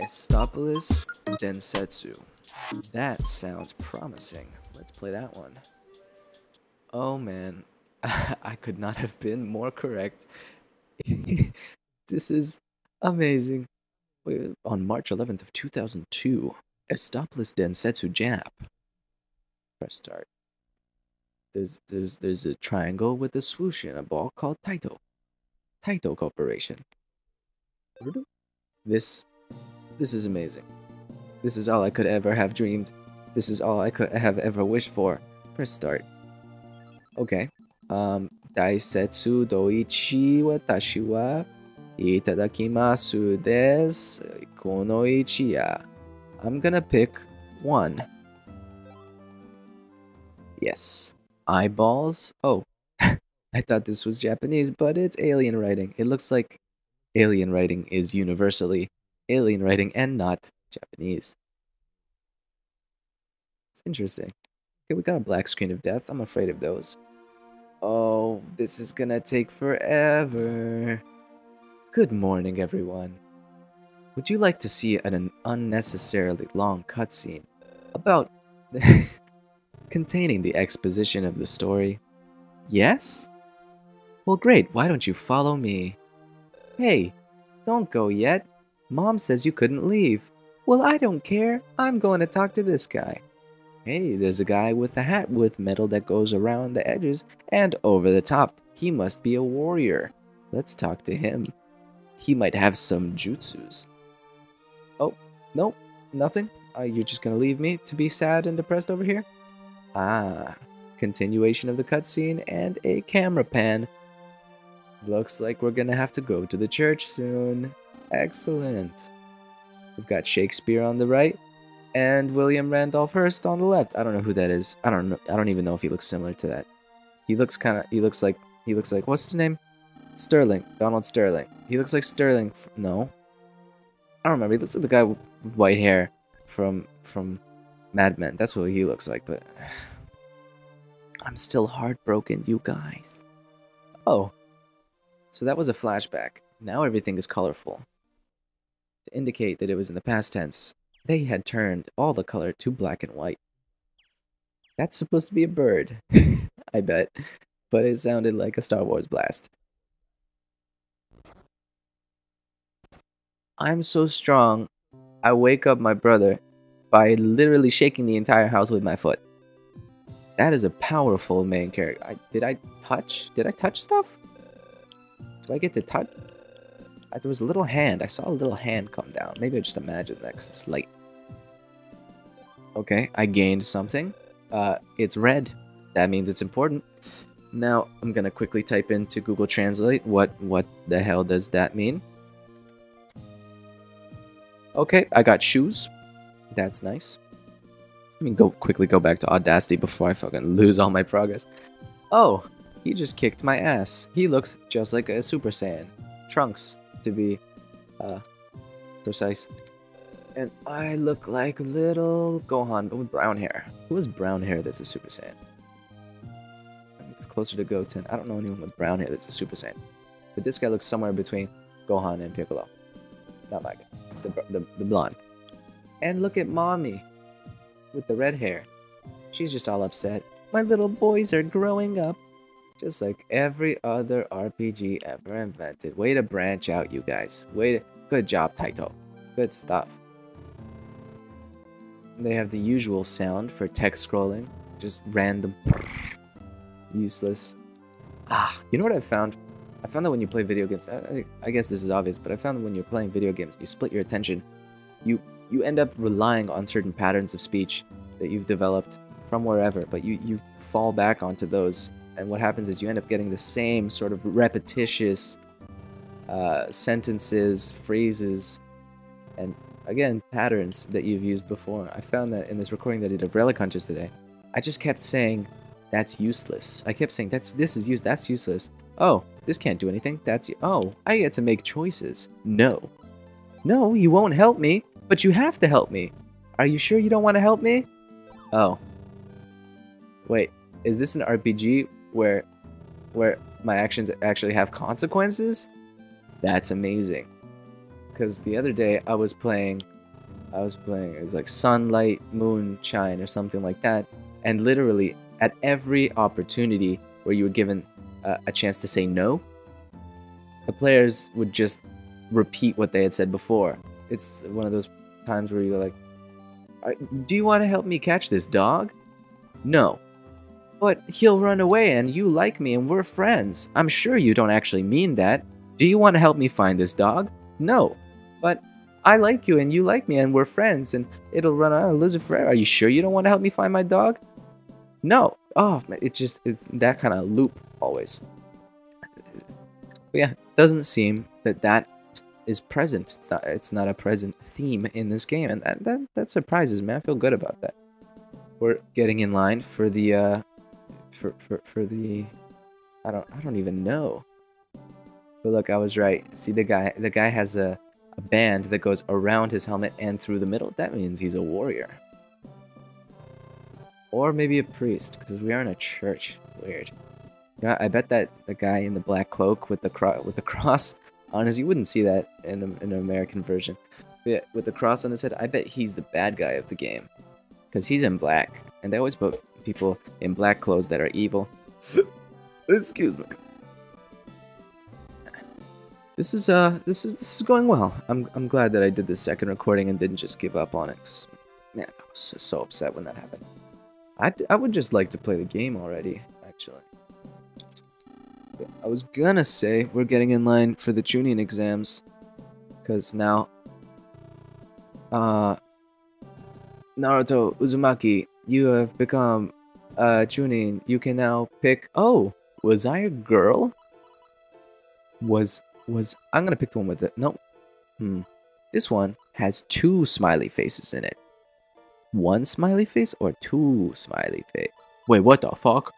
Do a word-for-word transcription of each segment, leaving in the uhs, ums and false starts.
Estopolis Densetsu. That sounds promising. Let's play that one. Oh man, I could not have been more correct. This is amazing. On March eleventh of two thousand two, Estopolis Densetsu Jap. Press start. There's there's there's a triangle with a swoosh and a ball called Taito. Taito Corporation. This this is amazing. This is all I could ever have dreamed. This is all I could have ever wished for. Press start. Okay. Um Daisetsu doichi watashi wa itadakimasu desu kono ichi ya. I'm gonna pick one. Yes. Eyeballs. Oh. I thought this was Japanese, but it's alien writing. It looks like alien writing is universally alien writing and not Japanese. It's interesting. Okay, we got a black screen of death. I'm afraid of those. Oh, this is gonna take forever. Good morning, everyone. Would you like to see an unnecessarily long cutscene about... containing the exposition of the story? Yes? Well, great, why don't you follow me? Hey, don't go yet. Mom says you couldn't leave. Well, I don't care. I'm going to talk to this guy. Hey, there's a guy with a hat with metal that goes around the edges and over the top. He must be a warrior. Let's talk to him. He might have some jutsus. Oh, nope, nothing. Uh, you're just going to leave me to be sad and depressed over here? Ah, continuation of the cutscene and a camera pan. Looks like we're gonna have to go to the church soon. Excellent. We've got Shakespeare on the right and William Randolph Hearst on the left. I don't know who that is. I don't know. I don't even know if he looks similar to that. He looks kind of. He looks like. He looks like. What's his name? Sterling. Donald Sterling. He looks like Sterling. F no. I don't remember. He looks like the guy with white hair from from. Mad Men, that's what he looks like, but... I'm still heartbroken, you guys. Oh. So that was a flashback. Now everything is colorful. To indicate that it was in the past tense, they had turned all the color to black and white. That's supposed to be a bird. I bet. But it sounded like a Star Wars blast. I'm so strong, I wake up my brother by literally shaking the entire house with my foot. That is a powerful main character. I, did I touch? Did I touch stuff? Do I get to touch? Uh, there was a little hand. I saw a little hand come down. Maybe I just imagined that because it's light. Okay, I gained something. Uh, it's red. That means it's important. Now, I'm going to quickly type into Google Translate. What, what the hell does that mean? Okay, I got shoes. That's nice. Let me go quickly go back to Audacity before I fucking lose all my progress. Oh, he just kicked my ass. He looks just like a Super Saiyan. Trunks, to be uh, precise. And I look like little Gohan, but with brown hair. Who has brown hair that's a Super Saiyan? It's closer to Goten. I don't know anyone with brown hair that's a Super Saiyan. But this guy looks somewhere between Gohan and Piccolo. Not my guy. The, the, the blonde. And look at mommy with the red hair. She's just all upset. My little boys are growing up. Just like every other R P G ever invented. Way to branch out, you guys. Way to... Good job, Taito. Good stuff. They have the usual sound for text scrolling. Just random. Useless. Ah, you know what I found? I found that when you play video games... I, I guess this is obvious, but I found that when you're playing video games, you split your attention. You... You end up relying on certain patterns of speech that you've developed from wherever, but you, you fall back onto those, and what happens is you end up getting the same sort of repetitious uh, sentences, phrases, and again, patterns that you've used before. I found that in this recording that I did of Relic Hunters today, I just kept saying, that's useless. I kept saying, that's this is use that's useless. Oh, this can't do anything. That's, oh, I get to make choices. No. No, you won't help me. But you have to help me. Are you sure you don't want to help me? Oh. Wait, is this an R P G where where my actions actually have consequences? That's amazing. because the other day I was playing, I was playing, it was like Sunlight, Moonshine or something like that, and literally at every opportunity where you were given a, a chance to say no, the players would just repeat what they had said before. It's one of those times where you're like, do you want to help me catch this dog? No. But he'll run away and you like me and we're friends. I'm sure you don't actually mean that. Do you want to help me find this dog? No. But I like you and you like me and we're friends and it'll run out and lose it forever. Are you sure you don't want to help me find my dog? No. Oh, it's just it's that kind of loop always. But yeah, doesn't seem that that is present. It's not, it's not a present theme in this game. And that, that, that surprises me. I feel good about that. We're getting in line for the... Uh, For, for, for the, I don't, I don't even know. But look, I was right. See, the guy, the guy has a, a band that goes around his helmet and through the middle. That means he's a warrior. Or maybe a priest, because we are in a church. Weird. Yeah, I bet that the guy in the black cloak with the, cro with the cross on his, you wouldn't see that in, a, in an American version. But yeah, with the cross on his head, I bet he's the bad guy of the game. Because he's in black, and they always put people in black clothes that are evil. Excuse me. This is uh, this is this is going well. I'm I'm glad that I did this second recording and didn't just give up on it. 'Cause, man, I was so upset when that happened. I I would just like to play the game already. Actually, I was gonna say we're getting in line for the Chunin exams, 'cause now, uh, Naruto Uzumaki, you have become uh, Chunin. You can now pick... Oh! Was I a girl? Was... Was... I'm gonna pick the one with it. No. Hmm. This one has two smiley faces in it. One smiley face or two smiley face? Wait, what the fuck?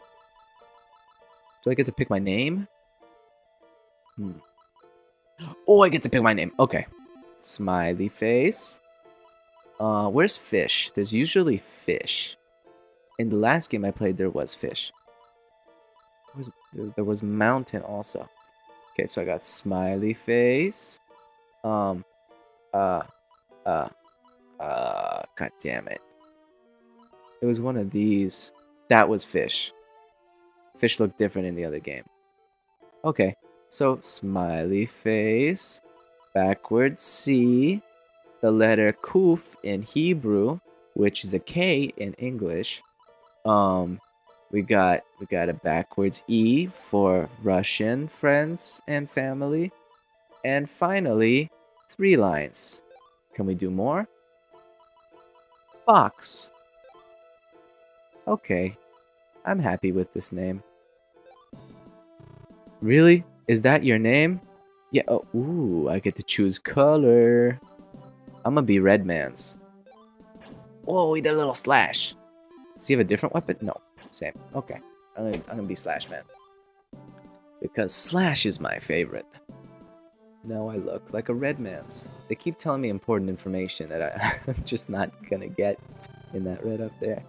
Do I get to pick my name? Hmm. Oh, I get to pick my name. Okay. Smiley face. Uh, where's fish? There's usually fish. In the last game I played, there was fish. There was mountain also. Okay, so I got smiley face. Um, uh, uh, uh, god damn it. It was one of these. That was fish. Fish looked different in the other game. Okay, so smiley face, backward C, the letter kuf in Hebrew, which is a K in English. Um, we got we got a backwards E for Russian friends and family, and finally three lines. Can we do more? Fox. Okay, I'm happy with this name. Really? Is that your name? Yeah. Oh, ooh, I get to choose color. I'm gonna be Red Man's. Whoa, he did a little slash. Does he have a different weapon? No, same. Okay, I'm gonna, I'm gonna be Slash Man. Because Slash is my favorite. Now I look like a Red Man's. They keep telling me important information that I, I'm just not gonna get in that red up there.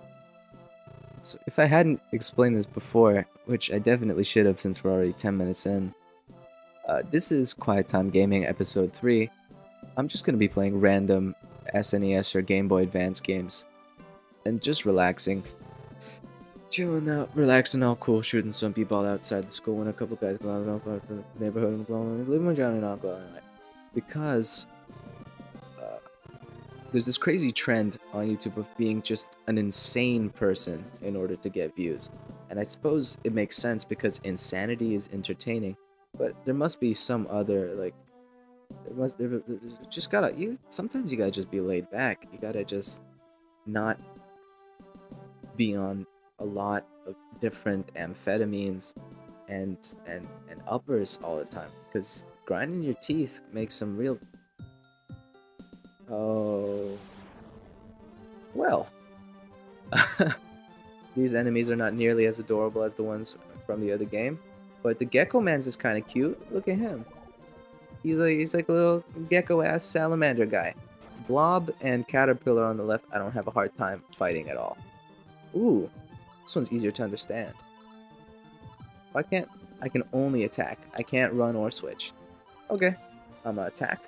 So if I hadn't explained this before, which I definitely should have since we're already ten minutes in, uh, this is Quiet Time Gaming Episode three. I'm just going to be playing random S N E S or Game Boy Advance games and just relaxing, chilling out, relaxing all cool, shooting some people all outside the school when a couple guys go out of the neighborhood and leave them down and all go out. Because uh, there's this crazy trend on YouTube of being just an insane person in order to get views. And I suppose it makes sense because insanity is entertaining, but there must be some other, like, It must, it, it, it just gotta, you, sometimes you gotta just be laid back. You gotta just not be on a lot of different amphetamines and and, and uppers all the time. Because grinding your teeth makes some real... Oh... Well... These enemies are not nearly as adorable as the ones from the other game. But the Gecko Man's is kind of cute. Look at him. He's like, he's like a little gecko-ass salamander guy. Blob and Caterpillar on the left, I don't have a hard time fighting at all. Ooh, this one's easier to understand. Why can't... I can only attack. I can't run or switch. Okay, I'm gonna attack.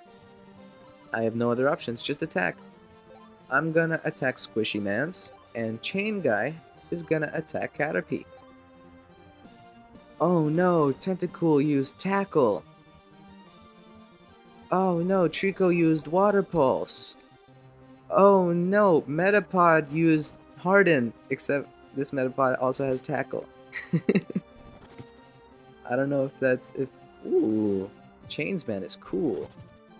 I have no other options, just attack. I'm gonna attack Squishy Man's, and Chain Guy is gonna attack Caterpie. Oh no, Tentacool used Tackle. Oh no, Trico used Water Pulse. Oh no, Metapod used Harden, except this Metapod also has Tackle. I don't know if that's... if. Ooh, Chainsman is cool.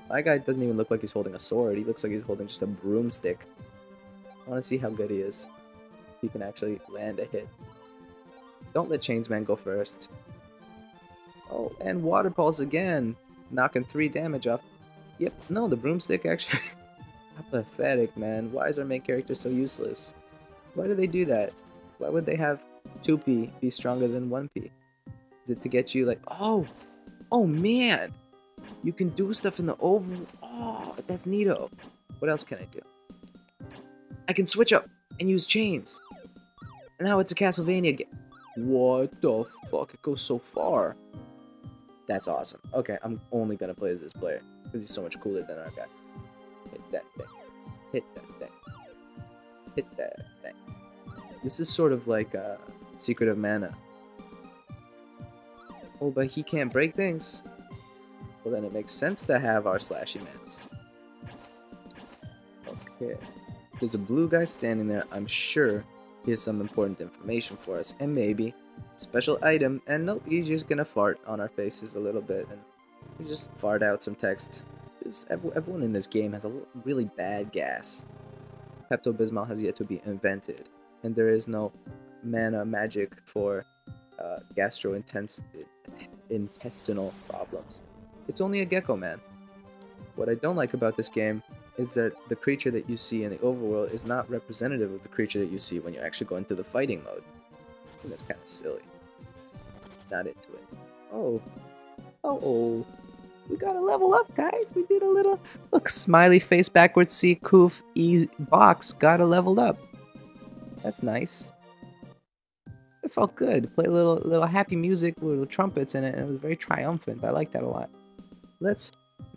My guy doesn't even look like he's holding a sword. He looks like he's holding just a broomstick. I want to see how good he is. He can actually land a hit. Don't let Chainsman go first. Oh, and Water Pulse again. Knocking three damage off. Yep, no, the broomstick actually... How pathetic, man. Why is our main character so useless? Why do they do that? Why would they have two P be stronger than one P? Is it to get you like... Oh! Oh, man! You can do stuff in the over... Oh, that's neato. What else can I do? I can switch up and use chains. And now it's a Castlevania game. What the fuck? It goes so far. That's awesome. Okay, I'm only gonna play as this player. Because he's so much cooler than our guy. Hit that thing. Hit that thing. Hit that thing. This is sort of like uh, Secret of Mana. Oh, but he can't break things. Well, then it makes sense to have our Slashy Mans. Okay. There's a blue guy standing there. I'm sure he has some important information for us. And maybe a special item. And nope, he's just gonna fart on our faces a little bit. And we just fart out some text. Just everyone in this game has a really bad gas. Pepto-Bismol has yet to be invented. And there is no mana magic for uh, gastrointestinal problems. It's only a gecko man. What I don't like about this game is that the creature that you see in the overworld is not representative of the creature that you see when you're actually going through the fighting mode. I think that's kind of silly. Not into it. Oh. Oh, oh. We gotta level up, guys. We did a little... Look, smiley face backwards C, coof, E, box. Gotta level up. That's nice. It felt good. Play a little, little happy music with little trumpets in it, and it was very triumphant. I like that a lot. Let's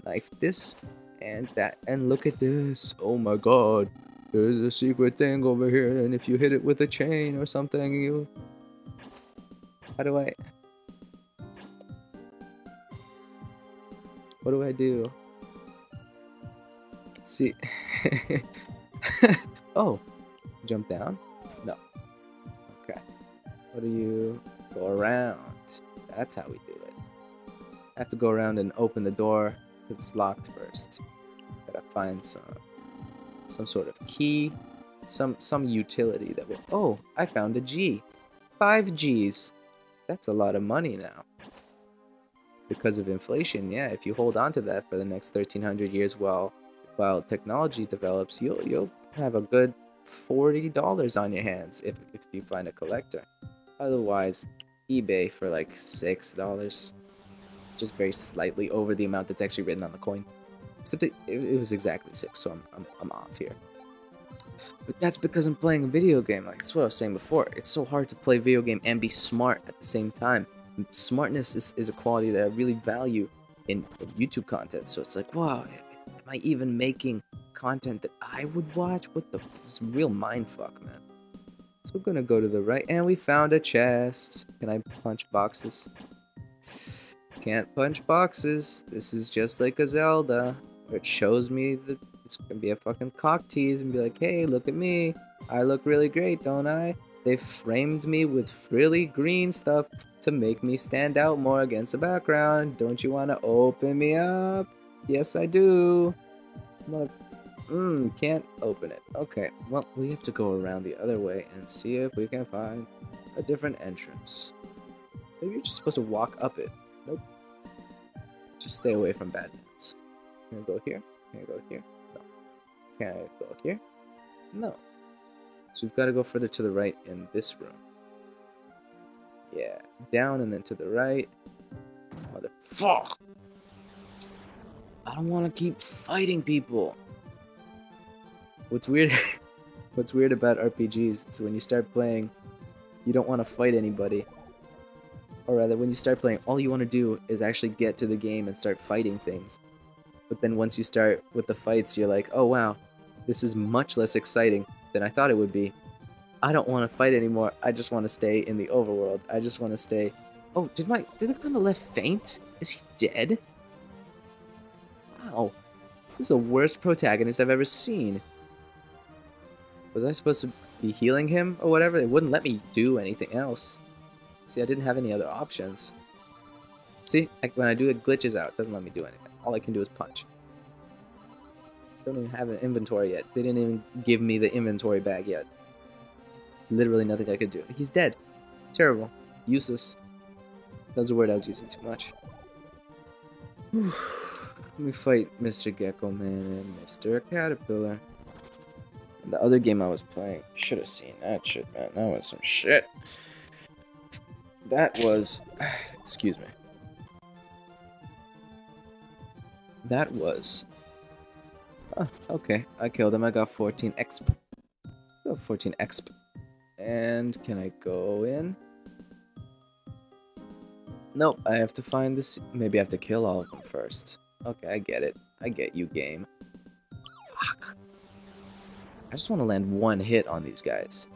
knife this and that, and look at this. Oh my god, there's a secret thing over here, and if you hit it with a chain or something, you... How do I... What do I do? See... Oh, jump down? No. Okay. What do you... Go around. That's how we do it. I have to go around and open the door because it's locked first. Gotta find some some sort of key, some some utility that will. Oh, I found a G, five G's. That's a lot of money now because of inflation. Yeah, if you hold on to that for the next thirteen hundred years while while technology develops, you'll you'll have a good forty dollars on your hands if if you find a collector. Otherwise, eBay for like six dollars. Just very slightly over the amount that's actually written on the coin. Except it, it was exactly six, so I'm, I'm, I'm off here. But that's because I'm playing a video game. Like, that's what I was saying before. It's so hard to play a video game and be smart at the same time. And smartness is, is a quality that I really value in, in YouTube content. So it's like, wow, am I even making content that I would watch? What the... This is a real mindfuck, man. So we're gonna go to the right, and we found a chest. Can I punch boxes? Can't punch boxes. This is just like a Zelda, where it shows me that it's gonna be a fucking cock tease and be like, hey, look at me. I look really great, don't I? They framed me with frilly green stuff to make me stand out more against the background. Don't you wanna open me up? Yes, I do. Mother- mm, can't open it. Okay, well, we have to go around the other way and see if we can find a different entrance. Maybe you're just supposed to walk up it. Nope. Just stay away from bad news. Can I go here? Can I go here? No. Can I go here? No. So we've got to go further to the right in this room. Yeah. Down and then to the right. Motherfuck! I don't want to keep fighting people. What's weird... What's weird about R P Gs is when you start playing, you don't want to fight anybody. Or rather, when you start playing, all you want to do is actually get to the game and start fighting things. But then once you start with the fights, you're like, oh wow, this is much less exciting than I thought it would be. I don't want to fight anymore. I just want to stay in the overworld. I just want to stay... Oh, did my... Did the guy on the left faint? Is he dead? Wow. This is the worst protagonist I've ever seen. Was I supposed to be healing him or whatever? They wouldn't let me do anything else. See, I didn't have any other options. See, I, when I do it, glitches out. It doesn't let me do anything. All I can do is punch. Don't even have an inventory yet. They didn't even give me the inventory bag yet. Literally nothing I could do. He's dead. Terrible. Useless. That was a word I was using too much. Whew. Let me fight Mister Gecko Man and Mister Caterpillar. And the other game I was playing, should have seen that shit, man. That was some shit. That was, excuse me. That was, oh, okay, I killed him. I got fourteen exp. Got fourteen exp. And can I go in? Nope, I have to find this. Maybe I have to kill all of them first. Okay, I get it. I get you, game. Fuck. I just want to land one hit on these guys.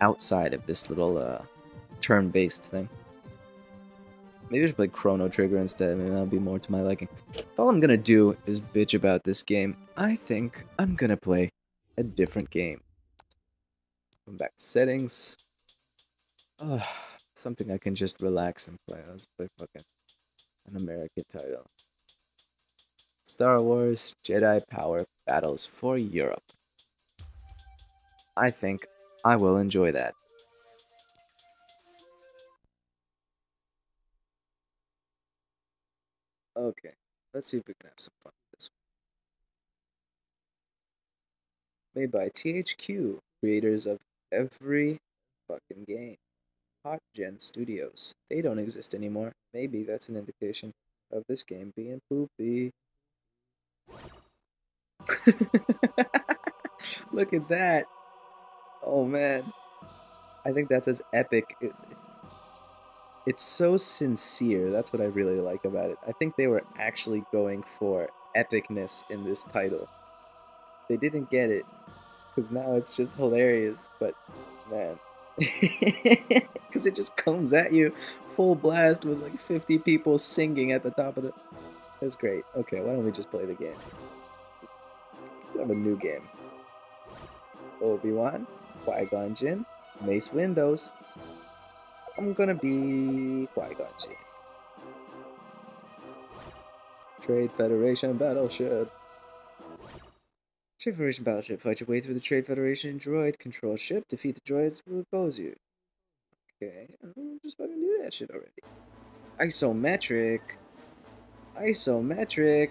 Outside of this little uh, turn-based thing. Maybe I should play Chrono Trigger instead. Maybe that'll be more to my liking. If all I'm gonna do is bitch about this game, I think I'm gonna play a different game. Come back to settings. Ugh. Something I can just relax and play. Let's play fucking an American title. Star Wars Jedi Power Battles for Europe. I think I will enjoy that. Okay, let's see if we can have some fun with this one. Made by T H Q, creators of every fucking game. Hot Gen Studios. They don't exist anymore. Maybe that's an indication of this game being poopy. Look at that. Oh man. I think that's as epic. It, it's so sincere. That's what I really like about it. I think they were actually going for epicness in this title. They didn't get it, because now it's just hilarious, but man. Because it just comes at you full blast with like fifty people singing at the top of the... That's great. Okay, why don't we just play the game? Let's have a new game. Obi-Wan, Qui-Gon Jinn, Mace Windows. I'm gonna be Qui-Gon Jinn. Trade Federation Battleship. Trade Federation Battleship. Fight your way through the Trade Federation droid control ship. Defeat the droids who oppose you. Okay, I just fucking knew that shit already. Isometric. Isometric.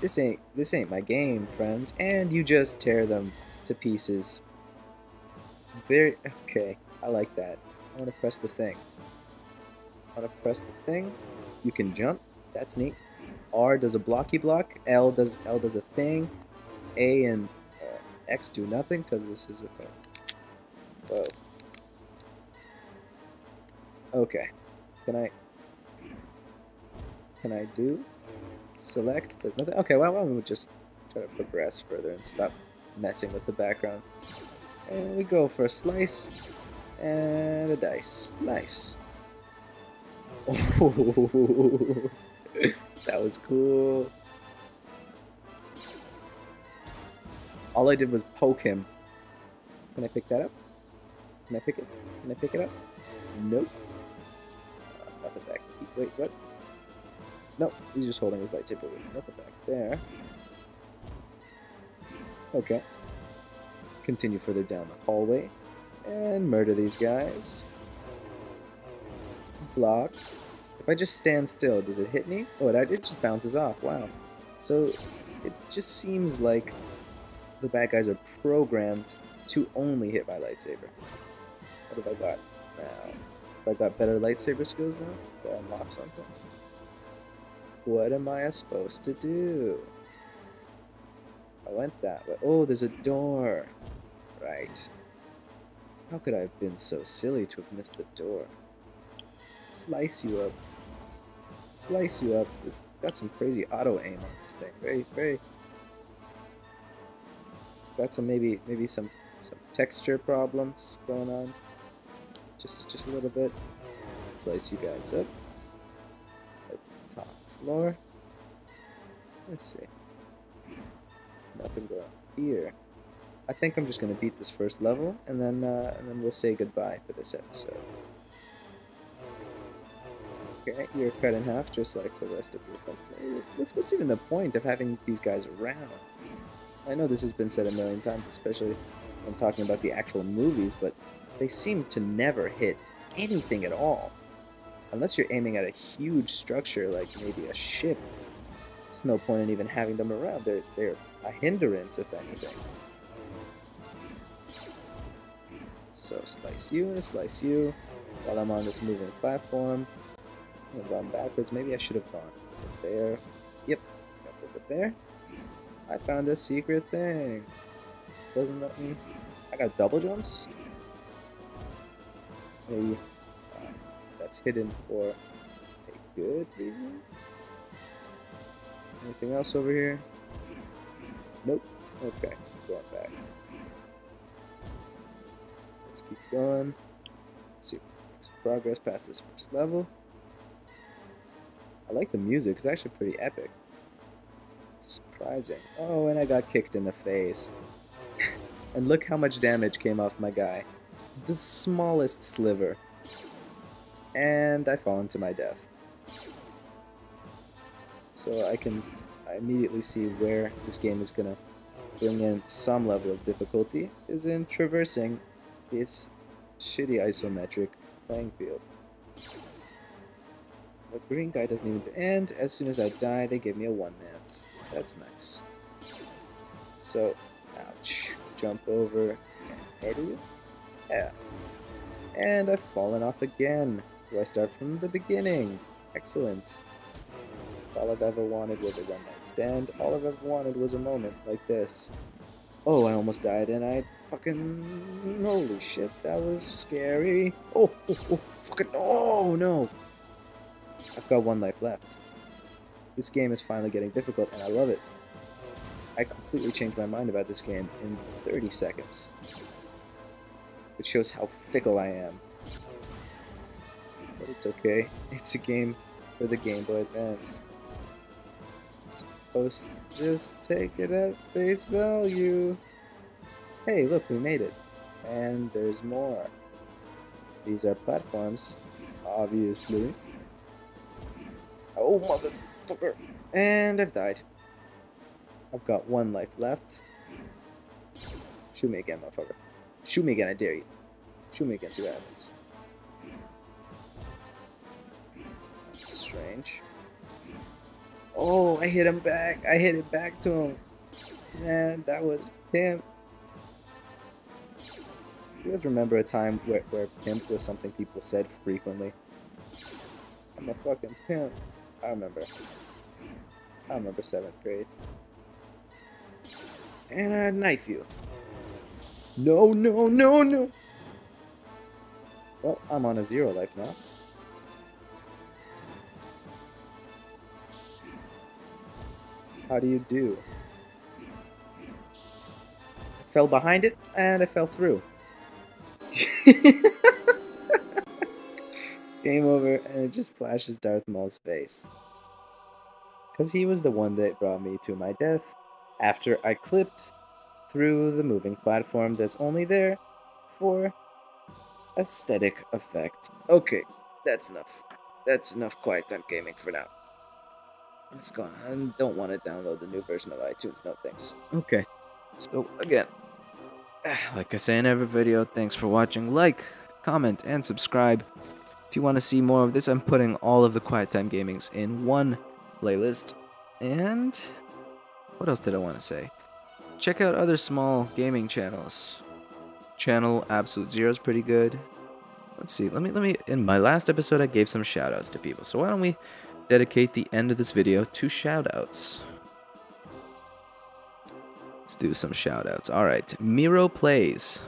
This ain't this ain't my game, friends. And you just tear them to pieces. Very okay. I like that. I want to press the thing. I want to press the thing. You can jump. That's neat. R does a blocky block. L does L does a thing. A and uh, X do nothing because this is a... Whoa. Okay. Can I... Can I do... Select does nothing. Okay, well, why don't we just try to progress further and stop messing with the background. And we go for a slice and a dice. Nice. Oh, that was cool. All I did was poke him. Can I pick that up? Can I pick it? Can I pick it up? Nope. Uh, nothing back. Wait, what? Nope, he's just holding his lightsaber. Nothing back there. Okay. Continue further down the hallway. And murder these guys. Block. If I just stand still, does it hit me? Oh, it just bounces off. Wow. So, it just seems like... the bad guys are programmed to only hit my lightsaber. What have I got now? Have I got better lightsaber skills now? Do I unlock something? What am I supposed to do? I went that way. Oh, there's a door. Right. How could I have been so silly to have missed the door? Slice you up. Slice you up with Got some crazy auto aim on this thing. Very, very. Got some maybe maybe some some texture problems going on. Just just a little bit. Slice you guys up. Right to the top floor. Let's see. Nothing going on here. I think I'm just gonna beat this first level, and then uh, and then we'll say goodbye for this episode. Okay, you're cut in half just like the rest of your folks. What's, what's even the point of having these guys around? I know this has been said a million times, especially when talking about the actual movies, but they seem to never hit anything at all, unless you're aiming at a huge structure like maybe a ship. There's no point in even having them around. They're they're a hindrance if anything. So slice you and slice you while I'm on this moving platform. I'm gonna run backwards. Maybe I should have gone over there. Yep, got over there. I found a secret thing. Doesn't let me. I got double jumps. Maybe uh, that's hidden for a good reason. Anything else over here? Nope. Okay, going back. Let's keep going. See if we can make some progress past this first level. I like the music, it's actually pretty epic. Surprising. Oh, and I got kicked in the face. And look how much damage came off my guy. The smallest sliver. And I fall into my death. So I can I immediately see where this game is gonna bring in some level of difficulty is in traversing this shitty isometric playing field. The green guy doesn't even do, and as soon as I die, they give me a one-nance. That's nice. So, ouch. Jump over. Idiot. Yeah. And I've fallen off again. Do I start from the beginning? Excellent. That's all I've ever wanted was a one-night stand. All I've ever wanted was a moment like this. Oh, I almost died, and I fucking... Holy shit, that was scary. Oh, oh, oh fucking... Oh, no! I've got one life left. This game is finally getting difficult, and I love it. I completely changed my mind about this game in thirty seconds. It shows how fickle I am. But it's okay. It's a game for the Game Boy Advance. It's supposed to just take it at face value. Hey, look, we made it. And there's more. These are platforms, obviously. Oh, motherfucker! And I've died. I've got one life left. Shoot me again, motherfucker. Shoot me again, I dare you. Shoot me again, see what happens. That's strange. Oh, I hit him back. I hit it back to him. Man, that was pimp. You guys remember a time where, where pimp was something people said frequently? I'm a fucking pimp. I remember. I remember seventh grade. And I'd knife you. No, no, no, no! Well, I'm on a zero life now. How do you do? I fell behind it, and I fell through. Game over, and it just flashes Darth Maul's face. Because he was the one that brought me to my death after I clipped through the moving platform that's only there for aesthetic effect. Okay, that's enough. That's enough Quiet Time Gaming for now. Let's go on. I don't want to download the new version of iTunes, no thanks. Okay, so again, like I say in every video, thanks for watching. Like, comment, and subscribe. If you want to see more of this, I'm putting all of the Quiet Time Gamings in one playlist. And what else did I want to say? Check out other small gaming channels. Channel Absolute Zero is pretty good. Let's see. Let me let me. In my last episode, I gave some shoutouts to people. So why don't we dedicate the end of this video to shoutouts? Let's do some shoutouts. All right, MeroPlays.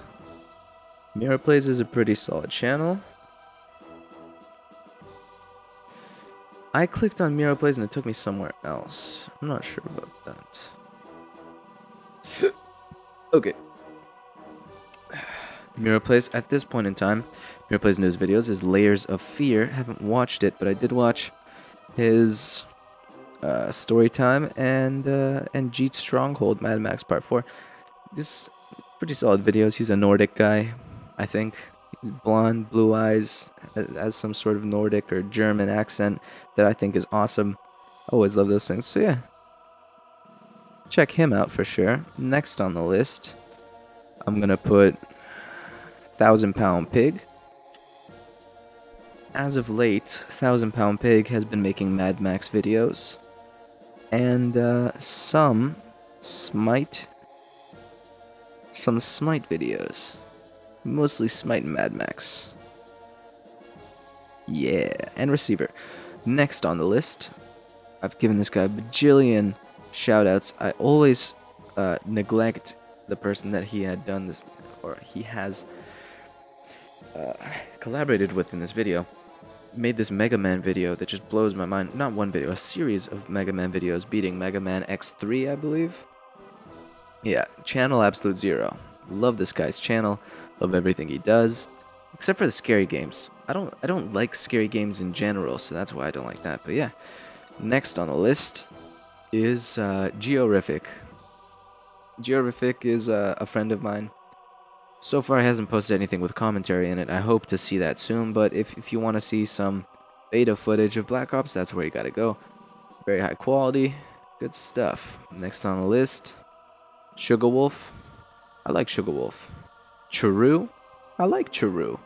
MeroPlays is a pretty solid channel. I clicked on MeroPlays and it took me somewhere else. I'm not sure about that. Okay. MeroPlays, at this point in time, MeroPlays news videos is Layers of Fear. Haven't watched it, but I did watch his uh, Storytime and uh, and Jeet Stronghold, Mad Max Part four. This pretty solid videos. He's a Nordic guy, I think. He's blonde, blue eyes, has some sort of Nordic or German accent that I think is awesome. I always love those things, so yeah. Check him out for sure. Next on the list, I'm gonna put Thousand Pound Pig. As of late, Thousand Pound Pig has been making Mad Max videos. And uh, some Smite... Some Smite videos. Mostly Smite and Mad Max. Yeah, and Receiver. Next on the list, I've given this guy a bajillion shoutouts. I always uh, neglect the person that he had done this, or he has uh, collaborated with in this video. Made this Mega Man video that just blows my mind. Not one video, a series of Mega Man videos beating Mega Man X three, I believe. Yeah, channel Absolute Zero. Love this guy's channel. Love everything he does, except for the scary games. I don't, I don't like scary games in general, so that's why I don't like that. But yeah, next on the list is uh, Georific. Georific is uh, a friend of mine. So far, he hasn't posted anything with commentary in it. I hope to see that soon. But if if you want to see some beta footage of Black Ops, that's where you gotta go. Very high quality, good stuff. Next on the list, Sugawolf. I like Sugawolf. Cheru? I like Cheru.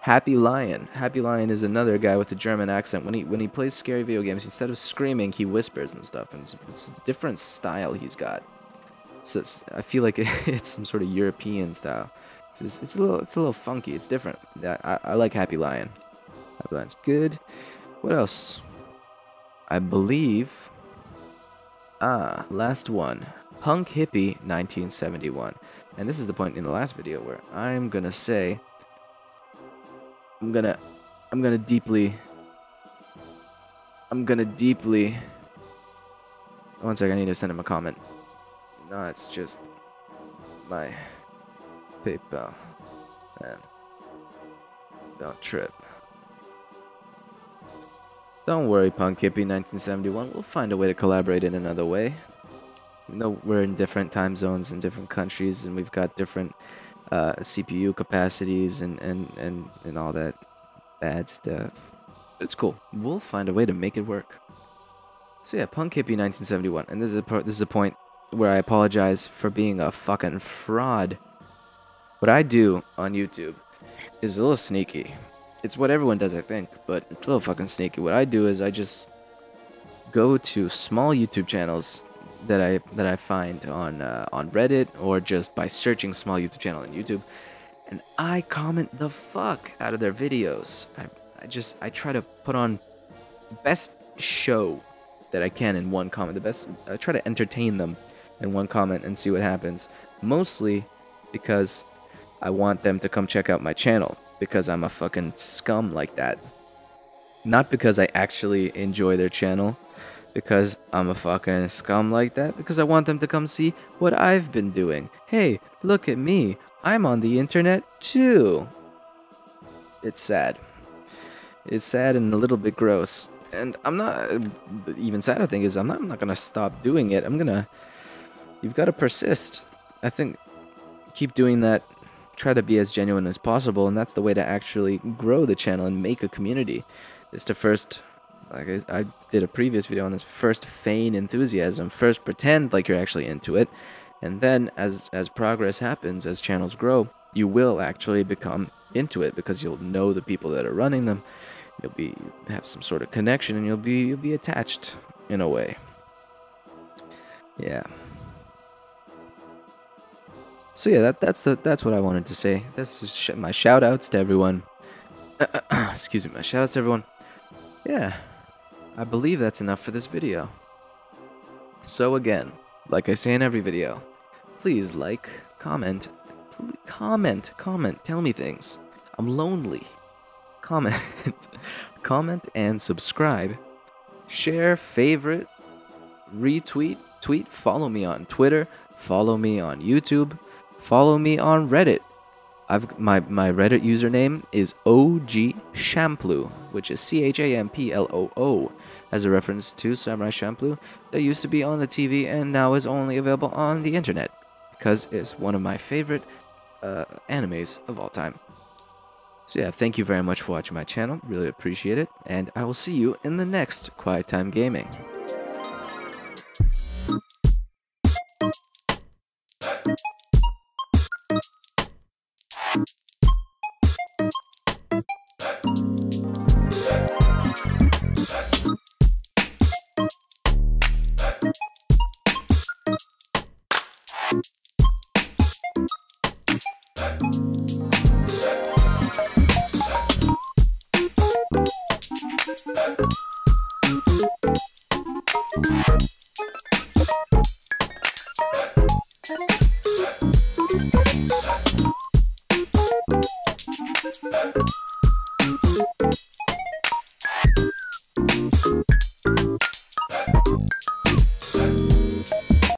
Happy Lion. Happy Lion is another guy with a German accent. When he when he plays scary video games, instead of screaming, he whispers and stuff. And it's, it's a different style he's got. It's just, I feel like it, it's some sort of European style. It's, just, it's a little it's a little funky. It's different. I, I like Happy Lion. Happy Lion's good. What else? I believe. Ah, last one. Punk Hippie nineteen seventy-one. And this is the point in the last video where I'm gonna say I'm gonna I'm gonna deeply I'm gonna deeply one second, I need to send him a comment. No, it's just my PayPal. Man. Don't trip. Don't worry, Punk Hippie nineteen seventy-one. We'll find a way to collaborate in another way. You know, we're in different time zones and different countries, and we've got different uh, C P U capacities and, and, and, and all that bad stuff. But it's cool. We'll find a way to make it work. So yeah, Punk Hippie nineteen seventy-one. And this is, a part, this is a point where I apologize for being a fucking fraud. What I do on YouTube is a little sneaky. It's what everyone does, I think, but it's a little fucking sneaky. What I do is I just go to small YouTube channels that I that I find on uh, on Reddit or just by searching small YouTube channel on YouTube, and I comment the fuck out of their videos. I, I just I try to put on the best show that I can in one comment. The best I try to entertain them in one comment and see what happens. Mostly because I want them to come check out my channel because I'm a fucking scum like that. Not because I actually enjoy their channel. Because I'm a fucking scum like that. Because I want them to come see what I've been doing. Hey, look at me. I'm on the internet too. It's sad. It's sad and a little bit gross. And I'm not... Even sadder thing is I'm not, I'm not going to stop doing it. I'm going to... You've got to persist. I think keep doing that. Try to be as genuine as possible. And that's the way to actually grow the channel and make a community. Is to first... Like I, I did a previous video on this, first feign enthusiasm, first pretend like you're actually into it, and then as as progress happens, as channels grow, you will actually become into it because you'll know the people that are running them, you'll be have some sort of connection, and you'll be you'll be attached in a way. Yeah. So yeah, that that's the that's what I wanted to say. That's just sh my shout outs to everyone. Excuse me, my shout outs to everyone. Yeah. I believe that's enough for this video. So again, like I say in every video, please like, comment, please comment, comment, tell me things. I'm lonely. Comment, comment and subscribe, share, favorite, retweet, tweet, follow me on Twitter, follow me on YouTube, follow me on Reddit. I've my, my Reddit username is O G Champloo, which is C H A M P L O O, as a reference to Samurai Champloo that used to be on the T V and now is only available on the internet, because it's one of my favorite uh, animes of all time. So yeah, thank you very much for watching my channel, really appreciate it, and I will see you in the next Quiet Time Gaming. Thank you.